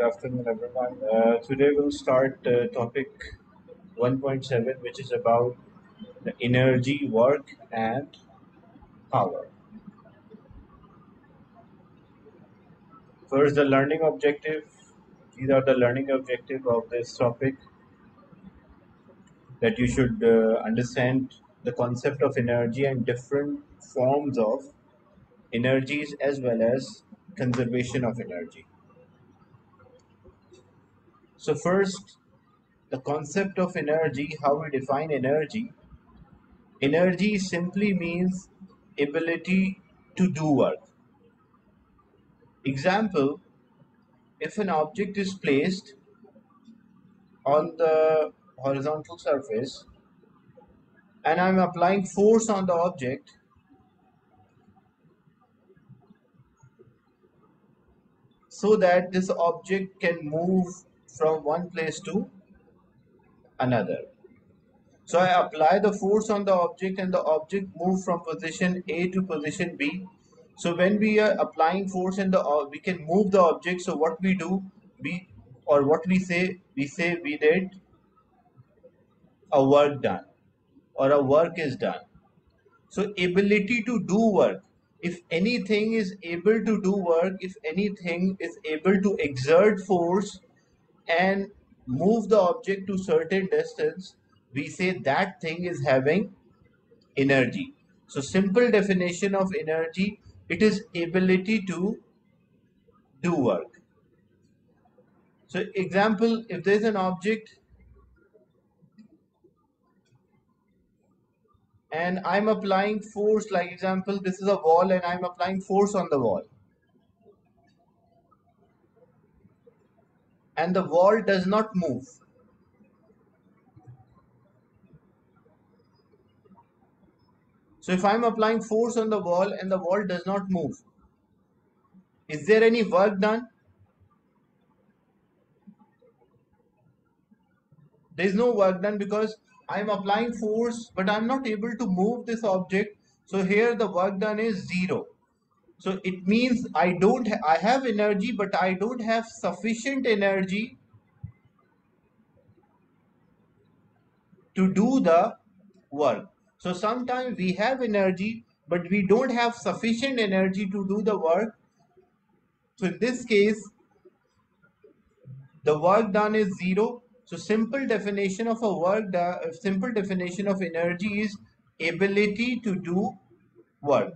Good afternoon, everyone. Today we'll start topic 1.7, which is about the energy, work, and power. First, the learning objective. These are the learning objective of this topic, that you should understand the concept of energy and different forms of energies as well as conservation of energy. So first, the concept of energy, how we define energy. Energy simply means ability to do work. Example, if an object is placed on the horizontal surface and I'm applying force on the object, so that this object can move from one place to another. So I apply the force on the object and the object moves from position A to position B. So when we are applying force and we can move the object. So what we do, we did a work done, or a work is done. So ability to do work. If anything is able to do work, if anything is able to exert force and move the object to certain distance, we say that thing is having energy. So simple definition of energy, it is ability to do work. So example, if there is an object and I'm applying force, like example, this is a wall and I'm applying force on the wall, and the wall does not move. So if I'm applying force on the wall and the wall does not move, is there any work done? There is no work done, because I'm applying force but I'm not able to move this object. So here the work done is zero. So it means I have energy, but I don't have sufficient energy to do the work. So sometimes we have energy, but we don't have sufficient energy to do the work. So in this case, the work done is zero. So simple definition of simple definition of energy is ability to do work.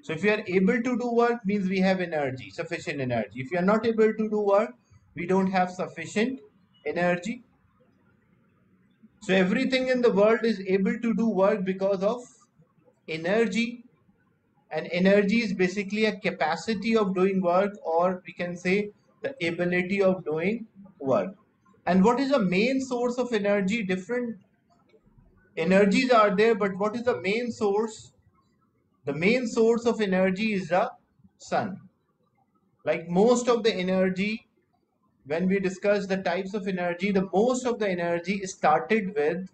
So if we are able to do work, means we have energy, sufficient energy. If we are not able to do work, we don't have sufficient energy. So everything in the world is able to do work because of energy. And energy is basically a capacity of doing work, or we can say the ability of doing work. And what is the main source of energy? Different energies are there, but what is the main source? The main source of energy is the sun. Like most of the energy, when we discuss the types of energy, the most of the energy started with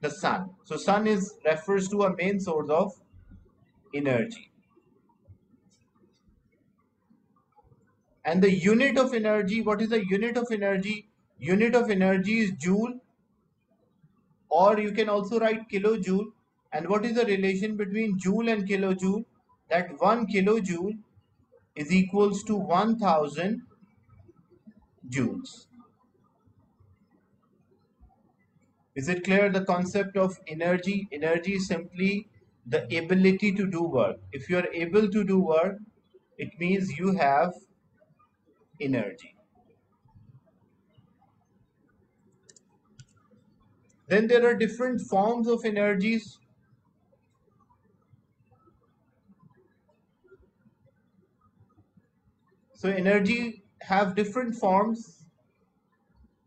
the sun. So sun refers to a main source of energy. And the unit of energy, what is the unit of energy? Unit of energy is joule, or you can also write kilojoule. And what is the relation between joule and kilojoule? That 1 kilojoule is equals to 1000 joules. Is it clear, the concept of energy? Energy is simply the ability to do work. If you are able to do work, it means you have energy. Then there are different forms of energies. So energy have different forms.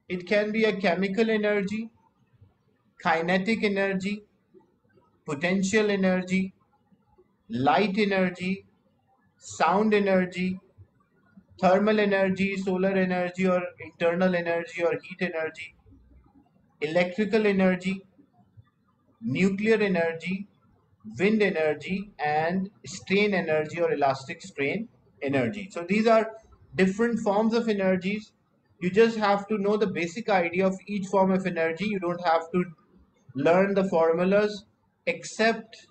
It can be a chemical energy, kinetic energy, potential energy, light energy, sound energy, thermal energy, solar energy or internal energy or heat energy, electrical energy, nuclear energy, wind energy, and strain energy or elastic strain energy. So these are different forms of energies. You just have to know the basic idea of each form of energy. You don't have to learn the formulas except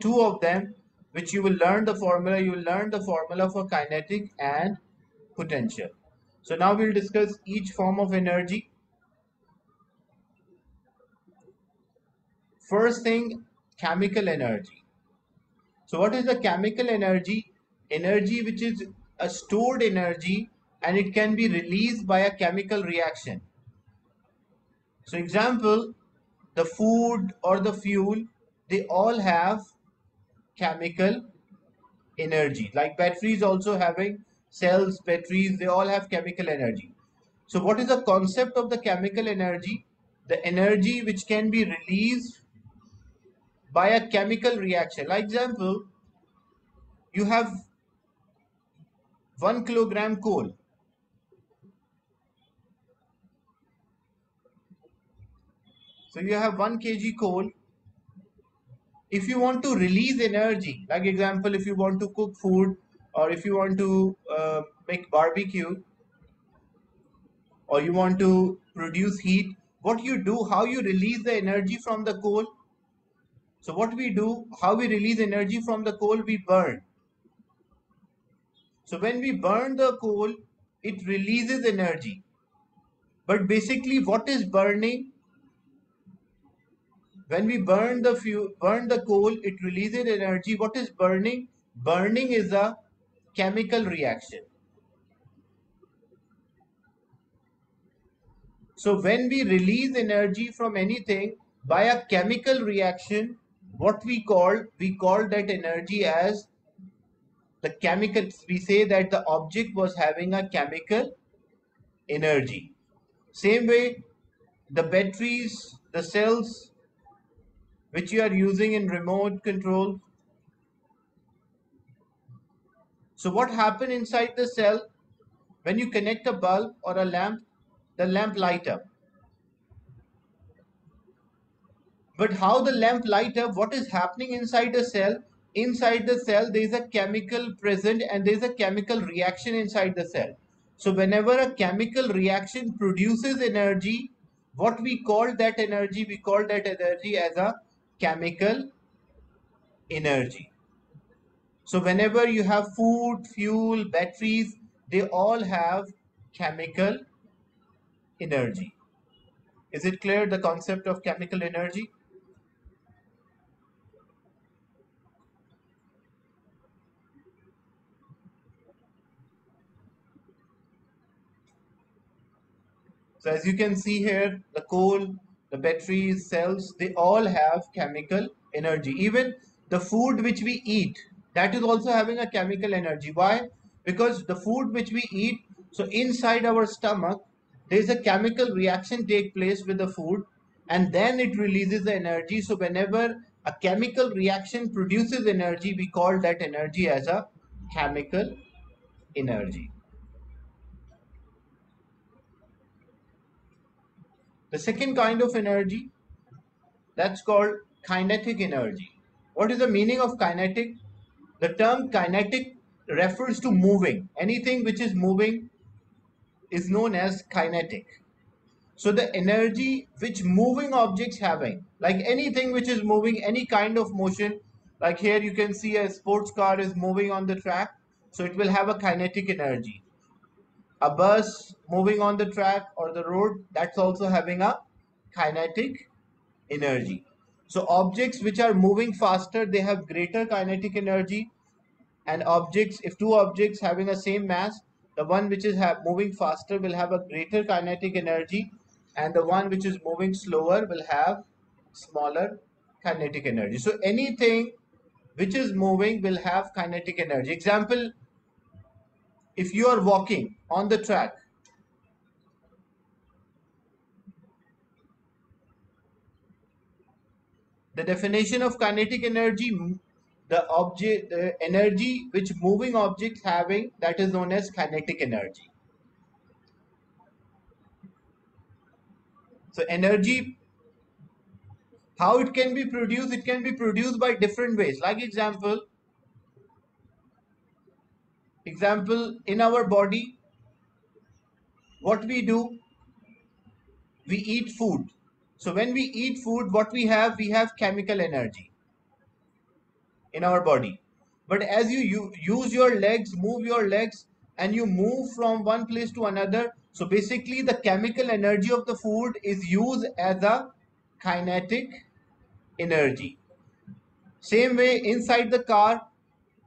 two of them, which you will learn the formula. You will learn the formula for kinetic and potential. So now we'll discuss each form of energy. First thing, chemical energy. So what is the chemical energy? Energy which is a stored energy and it can be released by a chemical reaction. So example, the food or the fuel, they all have chemical energy. Like batteries also having cells, batteries, they all have chemical energy. So what is the concept of the chemical energy? The energy which can be released by a chemical reaction. Like example, you have 1 kilogram coal. So you have 1 kg coal. If you want to release energy, like example, if you want to cook food or if you want to make barbecue or you want to produce heat, what you do, how you release the energy from the coal. So what we do, how we release energy from the coal, we burn. So when we burn the coal, it releases energy. But basically what is burning? When we burn the coal, it releases energy. What is burning? Burning is a chemical reaction. So when we release energy from anything by a chemical reaction, what we call that energy as the chemical. We say that the object was having a chemical energy. Same way, the batteries, the cells which you are using in remote control. So what happens inside the cell? When you connect a bulb or a lamp, the lamp light up. But how the lamp light up, what is happening inside the cell? Inside the cell, there is a chemical present and there is a chemical reaction inside the cell. So whenever a chemical reaction produces energy, what we call that energy? We call that energy as a chemical energy. So whenever you have food, fuel, batteries, they all have chemical energy. Is it clear, the concept of chemical energy? So as you can see here, the coal, the batteries, cells, they all have chemical energy. Even the food which we eat, that is also having a chemical energy. Why? Because the food which we eat, so inside our stomach, there is a chemical reaction take place with the food and then it releases the energy. So whenever a chemical reaction produces energy, we call that energy as a chemical energy. The second kind of energy, that's called kinetic energy. What is the meaning of kinetic? The term kinetic refers to moving. Anything which is moving is known as kinetic. So the energy which moving objects having, like anything which is moving, any kind of motion, like here you can see a sports car is moving on the track, so it will have a kinetic energy. A bus moving on the track or the road, that's also having a kinetic energy. So objects which are moving faster, they have greater kinetic energy. And objects, if two objects having the same mass, the one which is moving faster will have a greater kinetic energy and the one which is moving slower will have smaller kinetic energy. So anything which is moving will have kinetic energy. Example, if you are walking on the track, the definition of kinetic energy, the energy which moving objects having, that is known as kinetic energy. So energy, how it can be produced? It can be produced by different ways. Like example, in our body, what we do? We eat food. So when we eat food, what we have chemical energy in our body. But as you use your legs, move your legs, and you move from one place to another, so basically the chemical energy of the food is used as a kinetic energy. Same way inside the car,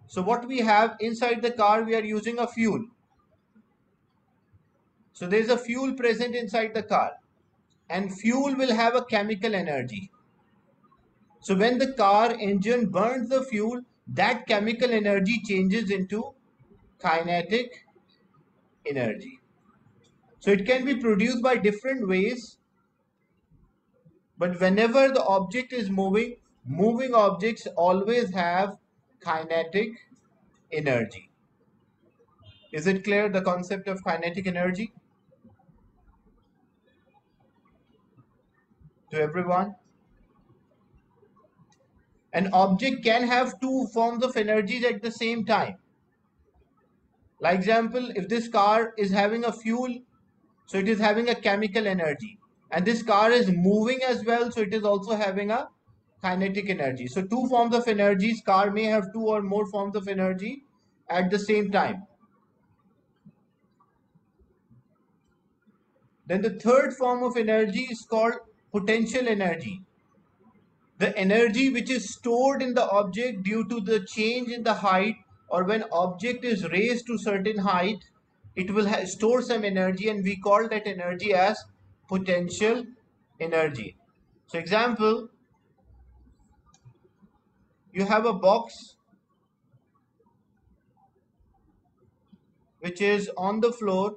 so what we have inside the car, we are using a fuel. So there is a fuel present inside the car, and fuel will have a chemical energy. So when the car engine burns the fuel, that chemical energy changes into kinetic energy. So it can be produced by different ways, but whenever the object is moving, moving objects always have kinetic energy. Is it clear, the concept of kinetic energy to everyone? An object can have two forms of energies at the same time. Like example, if this car is having a fuel, so it is having a chemical energy. And this car is moving as well, so it is also having a kinetic energy. So two forms of energies, car may have two or more forms of energy at the same time. Then the third form of energy is called potential energy. The energy which is stored in the object due to the change in the height, or when object is raised to certain height, it will store some energy, and we call that energy as potential energy. So example, you have a box which is on the floor.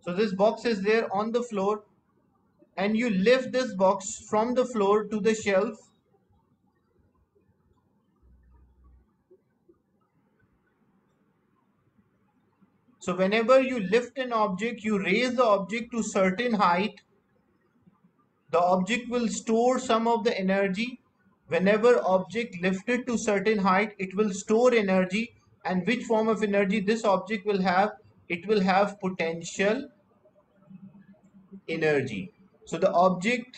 So this box is there on the floor, and you lift this box from the floor to the shelf. So whenever you lift an object, you raise the object to certain height, the object will store some of the energy. Whenever object lifted to certain height, it will store energy. And which form of energy this object will have? It will have potential energy. So the object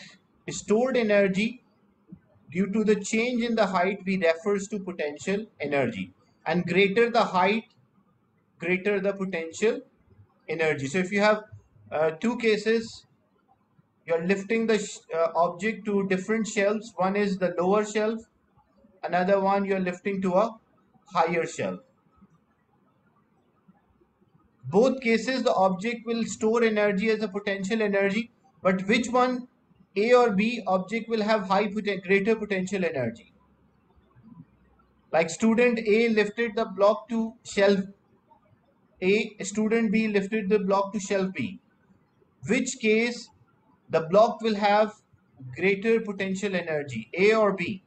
stored energy due to the change in the height we refers to potential energy, and greater the height, greater the potential energy. So if you have two cases, you are lifting the object to different shelves. One is the lower shelf, another one you are lifting to a higher shelf. Both cases the object will store energy as a potential energy, but which one, A or B, object will have greater potential energy? Like student A lifted the block to shelf A, student B lifted the block to shelf B. Which case the block will have greater potential energy, A or B?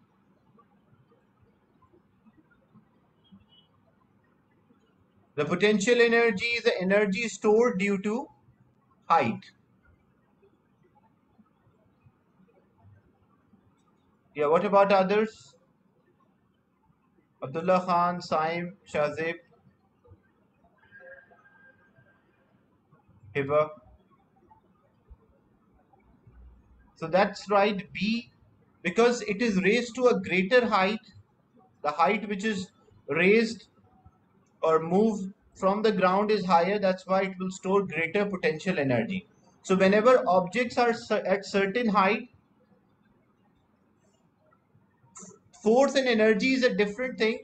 The potential energy is the energy stored due to height. Yeah, what about others? Abdullah Khan, Saim, Shazib, Hiba. So that's right, B, because it is raised to a greater height. The height which is raised or moved from the ground is higher, that's why it will store greater potential energy. So whenever objects are at certain height, force and energy is a different thing.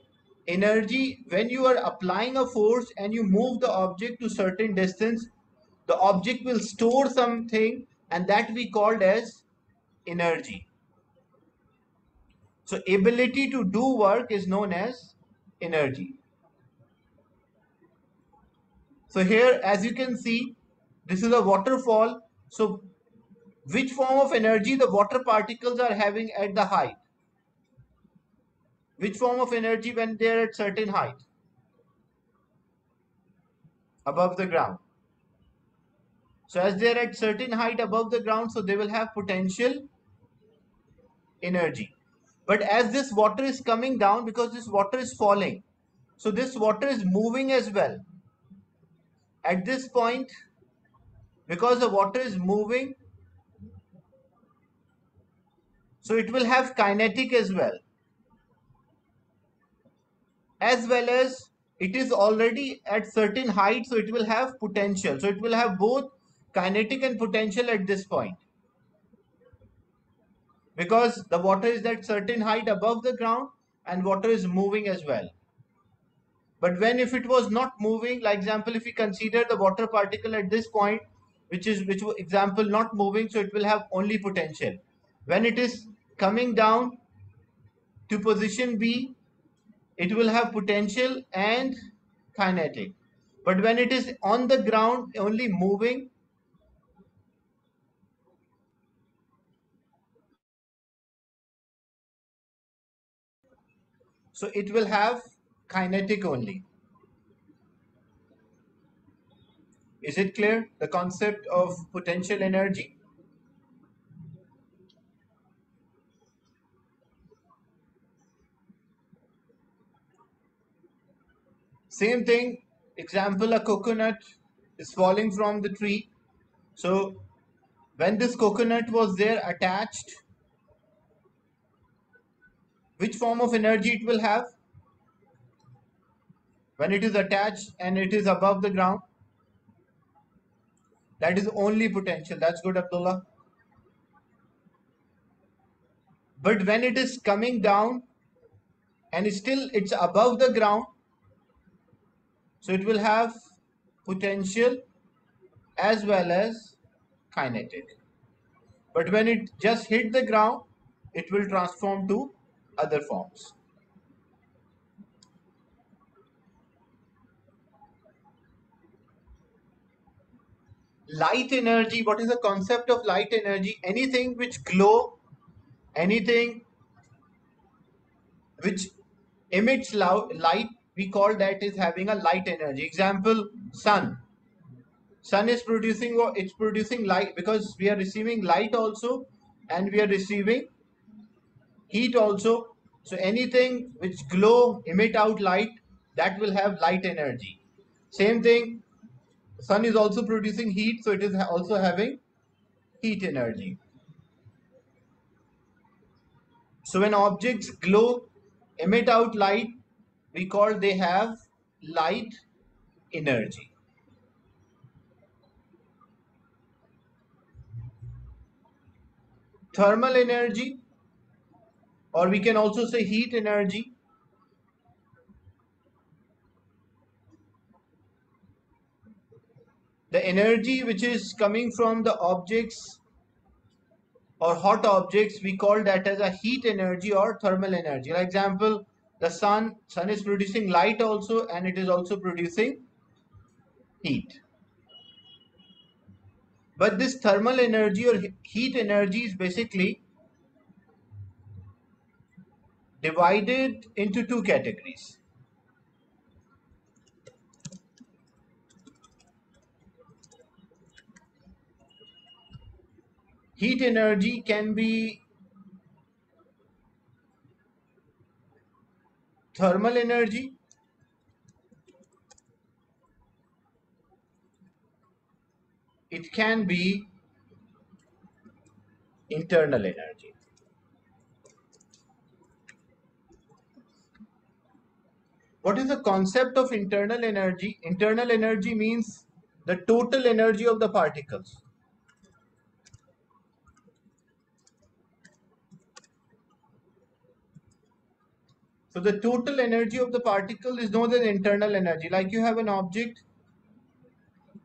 Energy, when you are applying a force and you move the object to certain distance, the object will store something, and that we called as energy. So ability to do work is known as energy. So here, as you can see, this is a waterfall. So which form of energy the water particles are having at the height? Which form of energy when they are at certain height? Above the ground. So as they are at certain height above the ground, so they will have potential energy. But as this water is coming down, because this water is falling, So this water is moving as well. At this point, because the water is moving, so it will have kinetic as well as it is already at certain height, so it will have potential. So it will have both kinetic and potential at this point, because the water is at certain height above the ground and water is moving as well. But when if it was not moving, like example, if we consider the water particle at this point, which example not moving, so it will have only potential. When it is coming down to position B, it will have potential and kinetic. But when it is on the ground only moving, so it will have kinetic only. Is it clear, the concept of potential energy? Same thing, example, a coconut is falling from the tree. So when this coconut was there attached, which form of energy it will have? When it is attached and it is above the ground, that is only potential. That's good, Abdullah. But when it is coming down and still it's above the ground, so it will have potential as well as kinetic. But when it just hit the ground, it will transform to other forms. Light energy, what is the concept of light energy? Anything which glow, anything which emits light, we call that is having a light energy. Example, sun. Sun is producing, it's producing light because we are receiving light also and we are receiving heat also. So anything which glow, emit out light, that will have light energy. Same thing, sun is also producing heat, so it is also having heat energy. So when objects glow, emit out light, we call they have light energy. Thermal energy, or we can also say heat energy. The energy which is coming from the objects or hot objects, we call that as a heat energy or thermal energy. For example, the sun is producing light also and it is also producing heat. But this thermal energy or heat energy is basically divided into two categories. Heat energy can be thermal energy . It can be internal energy . What is the concept of internal energy? Internal energy means the total energy of the particles. So the total energy of the particle is known as internal energy. Like you have an object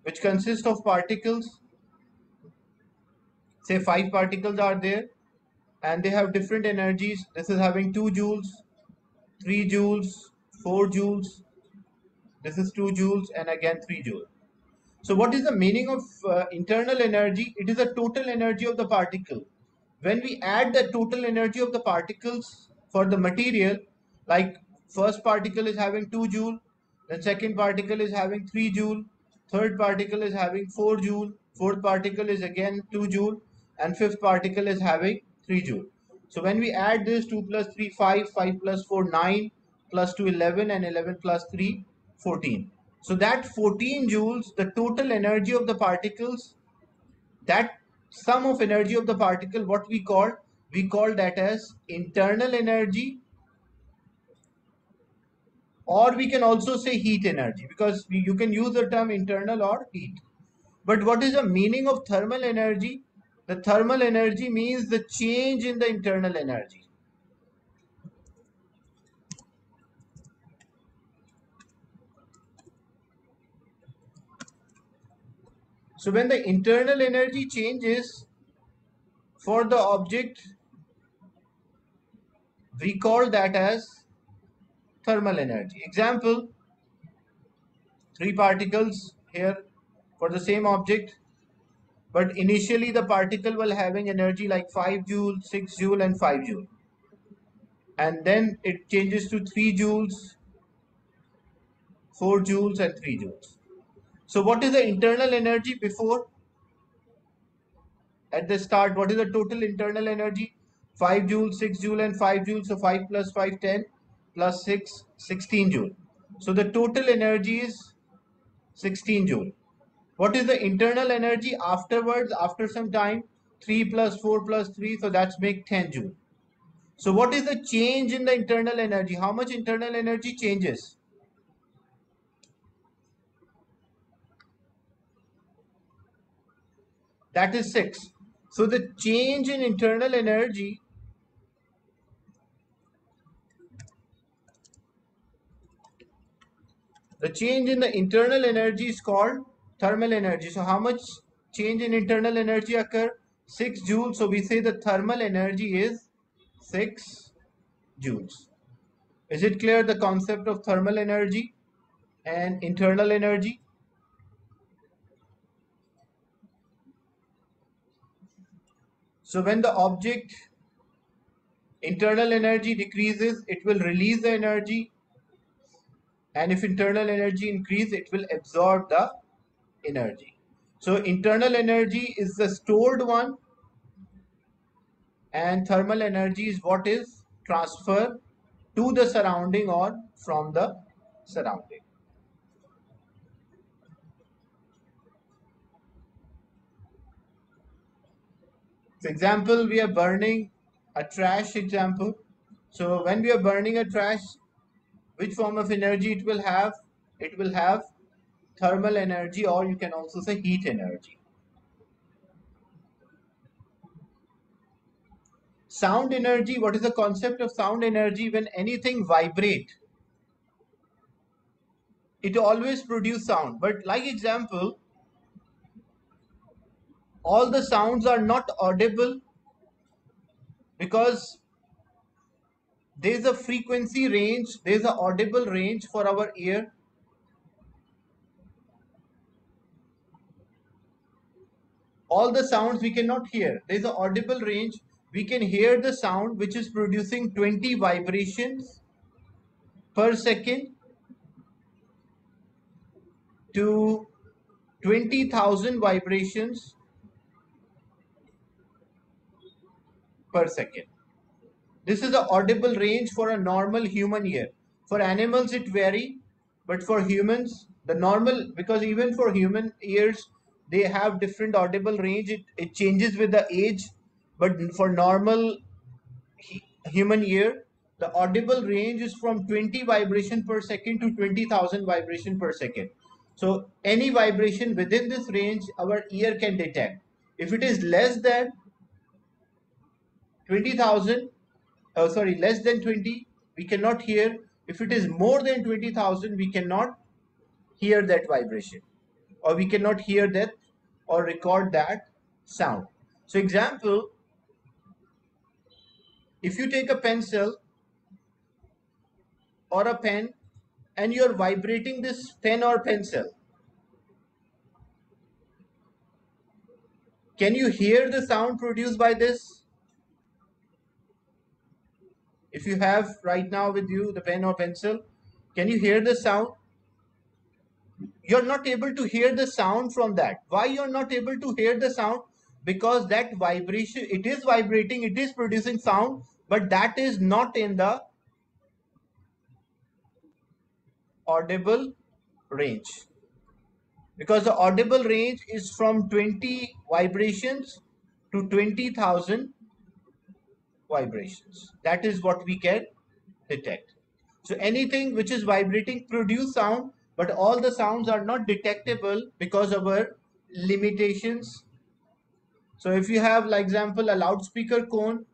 which consists of particles. Say 5 particles are there and they have different energies. This is having 2 joules, 3 joules, 4 joules. This is 2 joules and again 3 joules. So what is the meaning of internal energy? It is the total energy of the particle. When we add the total energy of the particles for the material, like first particle is having 2 joule, then second particle is having 3 joule, third particle is having 4 joule, fourth particle is again 2 joule, and fifth particle is having 3 joule. So when we add this 2 plus 3, 5, 5 plus 4, 9, plus 2 11 and 11 plus 3 14. So that 14 joules, the total energy of the particles, that sum of energy of the particle, what we call that as internal energy, or we can also say heat energy, because you can use the term internal or heat. But what is the meaning of thermal energy? The thermal energy means the change in the internal energy. So when the internal energy changes for the object, we call that as thermal energy. Example, three particles here for the same object, but initially the particle will having energy like 5 joule, 6 joule and 5 joule. And then it changes to 3 joules, 4 joules and 3 joules. So what is the internal energy before? At the start, what is the total internal energy? 5 joules, 6 joule and 5 joules. So 5 plus 5, 10 plus 6, 16 joule. So the total energy is 16 joule. What is the internal energy afterwards, after some time? 3 plus 4 plus 3, so that's make 10 joule. So what is the change in the internal energy? How much internal energy changes? That is 6. So the change in internal energy is called thermal energy. So how much change in internal energy occur? 6 joules. So we say the thermal energy is 6 joules. Is it clear, the concept of thermal energy and internal energy? So when the object internal energy decreases, it will release the energy, and if internal energy increases, it will absorb the energy. So internal energy is the stored one, and thermal energy is what is transferred to the surrounding or from the surrounding. For example, we are burning a trash example. So when we are burning a trash, which form of energy it will have? It will have thermal energy, or you can also say heat energy. Sound energy, what is the concept of sound energy? When anything vibrates, it always produces sound. But like example, all the sounds are not audible because there is a frequency range, there is an audible range for our ear. All the sounds we cannot hear. There is an audible range. We can hear the sound which is producing 20 vibrations per second to 20,000 vibrations per second. This is the audible range for a normal human ear. For animals it varies, but for humans the normal, because even for human ears they have different audible range, it changes with the age, but for normal human ear the audible range is from 20 vibration per second to 20,000 vibration per second. So any vibration within this range our ear can detect. If it is less than 20, we cannot hear. If it is more than 20,000, we cannot hear that vibration, or we cannot hear that or record that sound. So example, if you take a pencil or a pen and you are vibrating this pen or pencil, can you hear the sound produced by this? If you have right now with you the pen or pencil, can you hear the sound? You're not able to hear the sound from that. Why you're not able to hear the sound? Because that vibration, it is vibrating, it is producing sound, but that is not in the audible range, because the audible range is from 20 vibrations to 20,000 vibrations. That is what we can detect. So anything which is vibrating produce sound, but all the sounds are not detectable because of our limitations. So if you have, like example, a loudspeaker cone,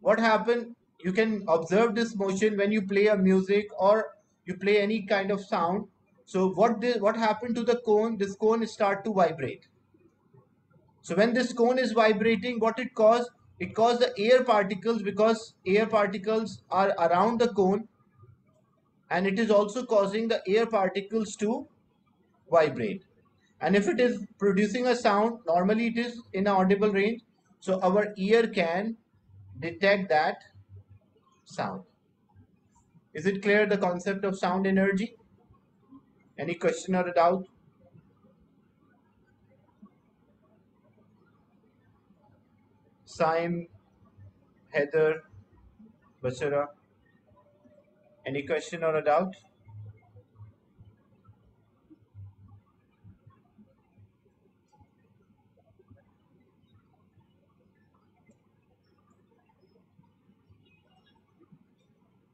what happens? You can observe this motion when you play a music or you play any kind of sound. So what happened to the cone? This cone start to vibrate. So when this cone is vibrating, what it caused? It caused the air particles, because air particles are around the cone, and it is also causing the air particles to vibrate. And if it is producing a sound, normally it is in an audible range, so our ear can detect that sound. Is it clear, the concept of sound energy? Any question or a doubt? Saim, Heather, Basura, any question or a doubt?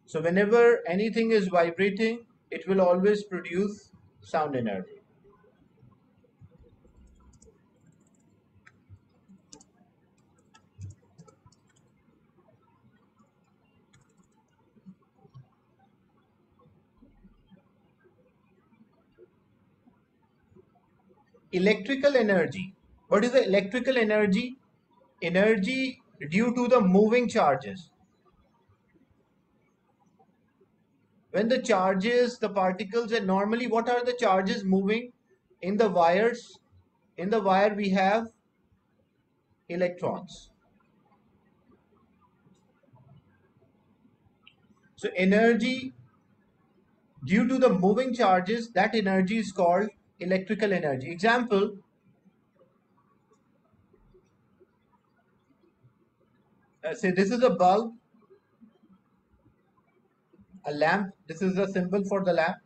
So whenever anything is vibrating, it will always produce sound energy. Electrical energy. What is the electrical energy? Energy due to the moving charges. When the charges, the particles, and normally what are the charges moving? In the wires, in the wire we have electrons. So energy due to the moving charges, that energy is called electrical energy. Example, say this is a bulb, a lamp, this is a symbol for the lamp,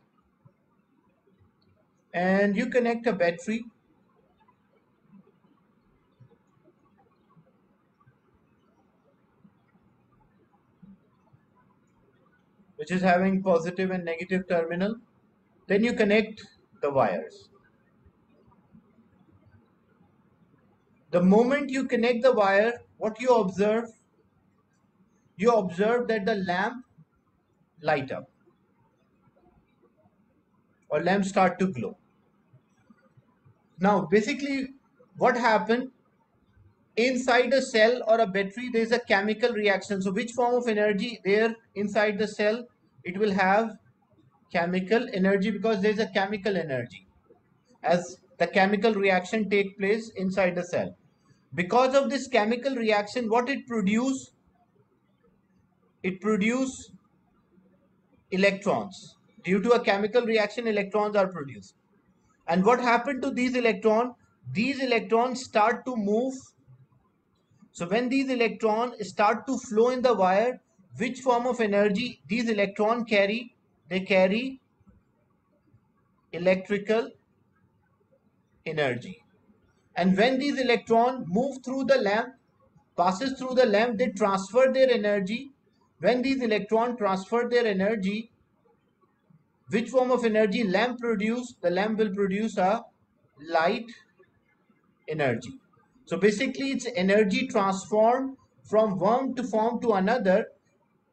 and you connect a battery, which is having positive and negative terminal, then you connect the wires. The moment you connect the wire, what you observe? You observe that the lamp light up, or lamp start to glow. Now basically what happened? Inside a cell or a battery there is a chemical reaction. So which form of energy there inside the cell? It will have chemical energy, because there is a chemical energy as the chemical reaction take place inside the cell. Because of this chemical reaction, what it produce? It produce electrons. Due to a chemical reaction, electrons are produced. And what happened to these electrons? These electrons start to move. So when these electrons start to flow in the wire, which form of energy these electrons carry? They carry electrical energy. And when these electrons move through the lamp, passes through the lamp, they transfer their energy. When these electrons transfer their energy, which form of energy lamp produce? The lamp will produce a light energy. So basically it's energy transformed from one to form to another.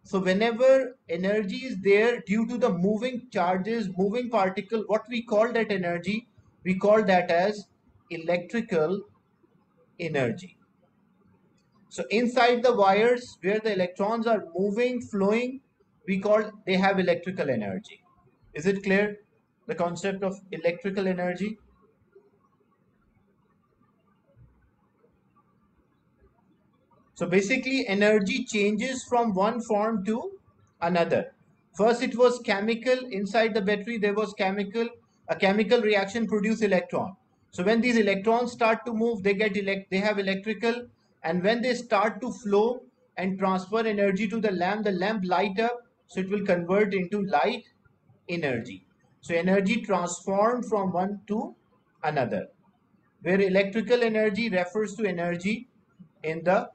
So whenever energy is there due to the moving charges, moving particle, what we call that energy? We call that as electrical energy. So inside the wires where the electrons are moving, flowing, we call they have electrical energy. Is it clear, the concept of electrical energy? So basically energy changes from one form to another. First it was chemical. Inside the battery there was chemical. A chemical reaction produce electron. So when these electrons start to move, they have electrical. And when they start to flow and transfer energy to the lamp light up. So it will convert into light energy. So energy transformed from one to another, where electrical energy refers to energy in the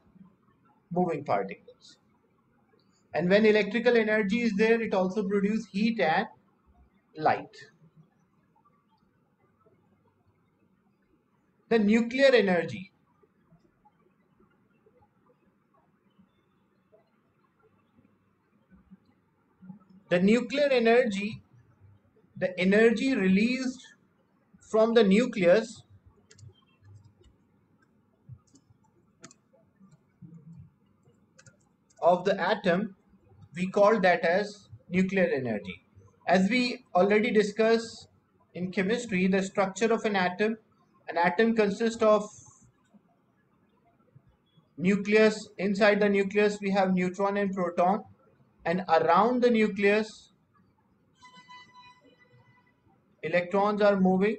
moving particles. And when electrical energy is there, it also produces heat and light. The nuclear energy. The nuclear energy, the energy released from the nucleus of the atom, we call that as nuclear energy. As we already discussed in chemistry, the structure of an atom consists of nucleus. Inside the nucleus we have neutron and proton, and around the nucleus electrons are moving,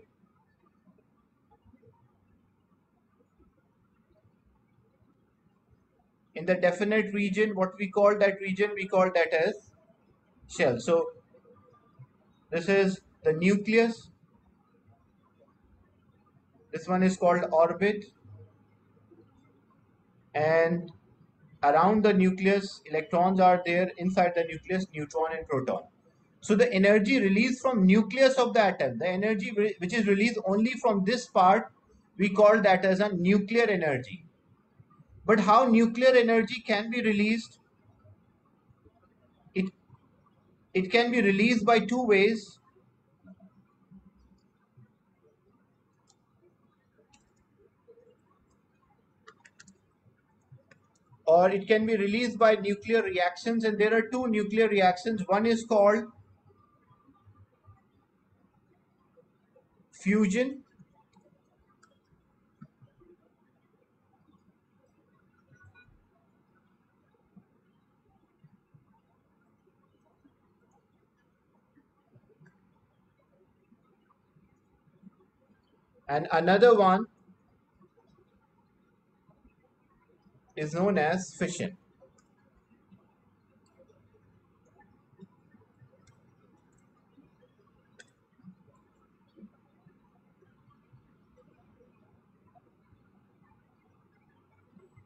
in the definite region. What we call that region? We call that as shell. So this is the nucleus, this one is called orbit, and around the nucleus electrons are there, inside the nucleus neutron and proton. So the energy released from nucleus of the atom, the energy which is released only from this part, we call that as a nuclear energy. But how nuclear energy can be released? It can be released by two ways. Or it can be released by nuclear reactions, and there are two nuclear reactions. One is called fusion, and another one is known as fission.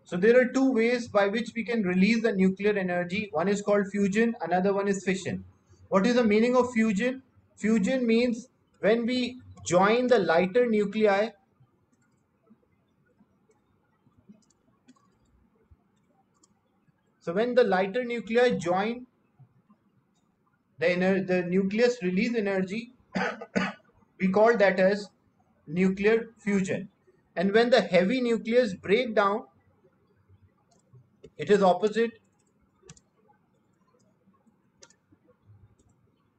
So there are two ways by which we can release the nuclear energy. One is called fusion, another one is fission. What is the meaning of fusion? Fusion means when we join the lighter nuclei . So when the lighter nuclei join, the nucleus release energy, we call that as nuclear fusion. And when the heavy nucleus break down, it is opposite.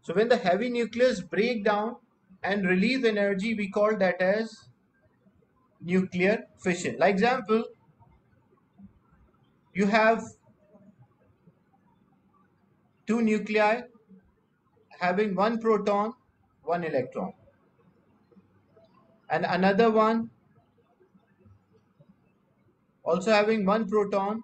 So when the heavy nucleus break down and release energy, we call that as nuclear fission. Like example, you have two nuclei having one proton, one electron, and another one also having one proton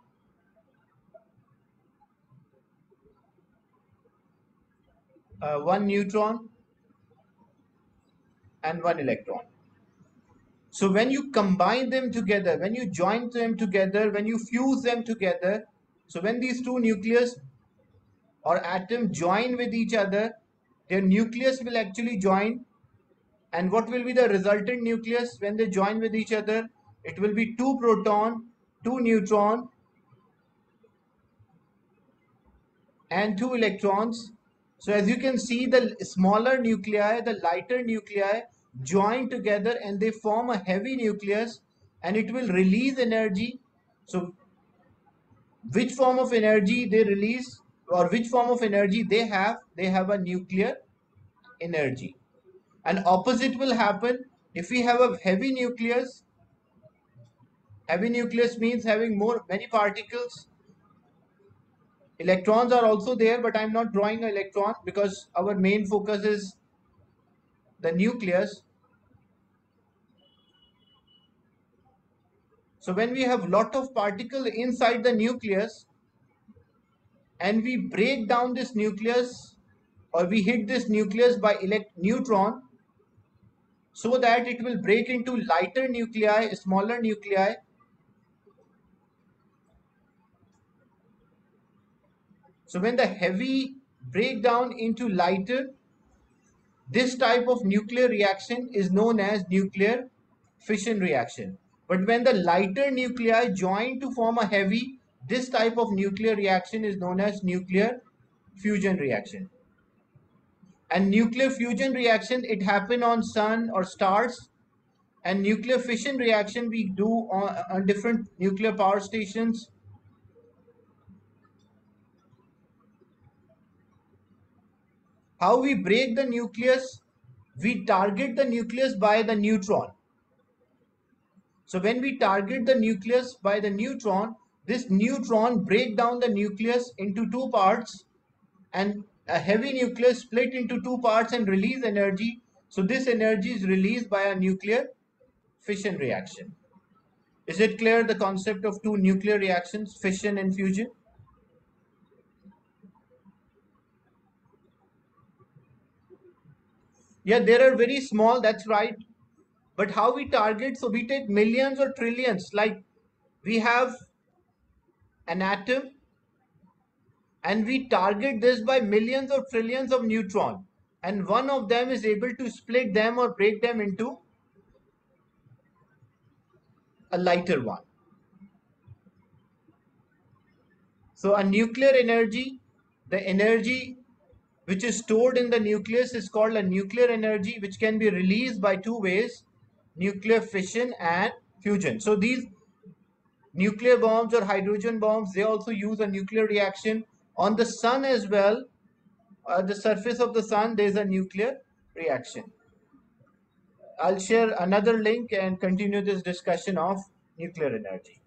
one neutron and one electron. So when you combine them together, when you join them together, when you fuse them together, so when these two nucleus or atom join with each other, their nucleus will actually join, and what will be the resultant nucleus when they join with each other? It will be two proton, two neutron and two electrons. So as you can see, the smaller nuclei, the lighter nuclei join together and they form a heavy nucleus, and it will release energy. So which form of energy they release, or which form of energy they have? They have a nuclear energy. And opposite will happen if we have a heavy nucleus. Heavy nucleus means having many particles. Electrons are also there, but I am not drawing an electron because our main focus is the nucleus. So when we have lot of particles inside the nucleus, and we break down this nucleus or we hit this nucleus by neutron so that it will break into lighter nuclei, smaller nuclei, so when the heavy break down into lighter, this type of nuclear reaction is known as nuclear fission reaction. But when the lighter nuclei join to form a heavy, this type of nuclear reaction is known as nuclear fusion reaction. And nuclear fusion reaction, it happens on sun or stars, and nuclear fission reaction we do on different nuclear power stations. How we break the nucleus? We target the nucleus by the neutron. So when we target the nucleus by the neutron, this neutron breaks down the nucleus into two parts, and a heavy nucleus split into two parts and release energy. So this energy is released by a nuclear fission reaction. Is it clear, the concept of two nuclear reactions, fission and fusion? Yeah, there are very small, that's right. But how we target? So we take millions or trillions, like we have an atom, and we target this by millions or trillions of neutrons, and one of them is able to split them or break them into a lighter one. So a nuclear energy, the energy which is stored in the nucleus is called a nuclear energy, which can be released by two ways, nuclear fission and fusion. So these nuclear bombs or hydrogen bombs, they also use a nuclear reaction. On the sun as well, at the surface of the sun, there is a nuclear reaction. I'll share another link and continue this discussion of nuclear energy.